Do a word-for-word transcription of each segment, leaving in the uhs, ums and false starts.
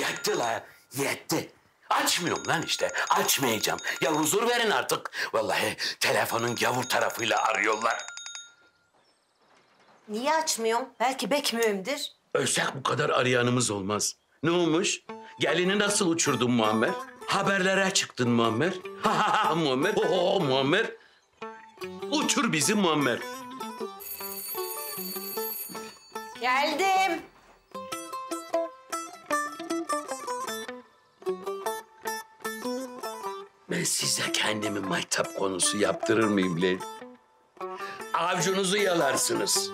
Yetti la, yetti. Açmıyorum lan işte, açmayacağım. Ya huzur verin artık. Vallahi telefonun gavur tarafıyla arıyorlar. Niye açmıyorum? Belki bekmiyorumdur. Ölsek bu kadar arayanımız olmaz. Ne olmuş? Gelini nasıl uçurdun Muammer? Haberlere çıktın Muammer. Ha ha ha Muammer, ho ho ho Muammer. Uçur bizi Muammer. Geldim. Ben size kendimi maytap konusu yaptırır mıyım lan? Avcunuzu yalarsınız.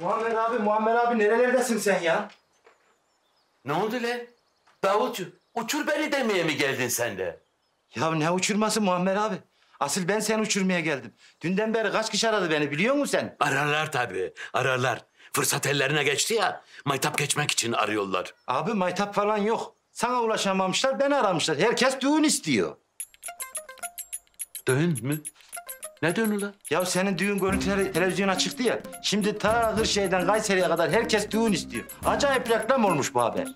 Muammer abi, Muammer abi nerelerdesin sen ya? Ne oldu lan? Davulcu, uçur beni demeye mi geldin sen de? Ya ne uçurması Muammer abi? Asıl ben seni uçurmaya geldim. Dünden beri kaç kişi aradı beni biliyor musun sen? Ararlar tabii, ararlar. Fırsat ellerine geçti ya, maytap geçmek için arıyorlar. Abi maytap falan yok. Sana ulaşamamışlar, beni aramışlar. Herkes düğün istiyor. Düğün mü? Ne düğünü lan? Ya senin düğün görüntüleri televizyona çıktı ya. Şimdi ta Hırşehir'den Kayseri'ye kadar herkes düğün istiyor. Acayip reklam olmuş bu haber.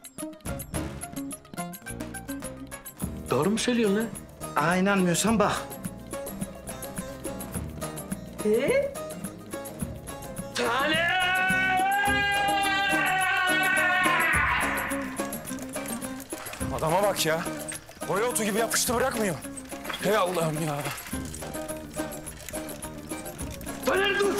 Doğru mu söylüyorsun lan? Aa, inanmıyorsan bak. Ee? Tanem! Adama bak ya. Boya otu gibi yapıştı bırakmıyor. Hey Allah'ım ya. Taner dur!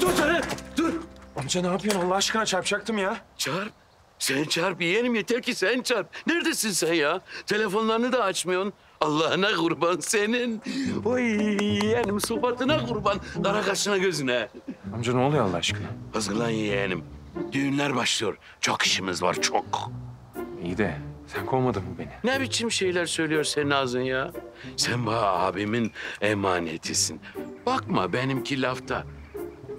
Dur Taner! Dur! Amca ne yapıyorsun? Allah aşkına çarpacaktım ya. Çarp. Sen çarp yeğenim. Yeter ki sen çarp. Neredesin sen ya? Telefonlarını da açmıyorsun. Allah'ına kurban senin. Oy yeğenim sohbatına kurban. Kara kaşına gözüne. Amca ne oluyor Allah aşkına? Hazırlan yeğenim. Düğünler başlıyor. Çok işimiz var çok. İyi de sen kovmadın mı beni? Ne biçim şeyler söylüyor senin ağzın ya? Sen bana abimin emanetisin. Bakma benimki lafta.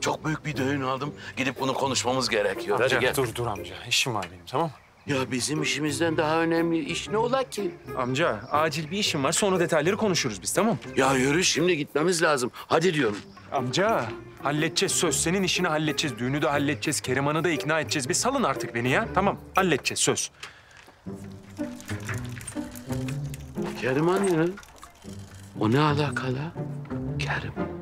Çok büyük bir düğün aldım. Gidip bunu konuşmamız gerekiyor. Amca hadi gel. Dur dur amca. İşim var benim tamam mı? Ya bizim işimizden daha önemli iş ne ola ki? Amca acil bir işim var sonra detayları konuşuruz biz tamam mı? Ya yürü şimdi gitmemiz lazım. Hadi diyorum. Amca halledeceğiz söz. Senin işini halledeceğiz. Düğünü de halledeceğiz. Keriman'ı da ikna edeceğiz. Bir salın artık beni ya. Tamam halledeceğiz söz. Keriman ya. O ne alakalı? Keriman.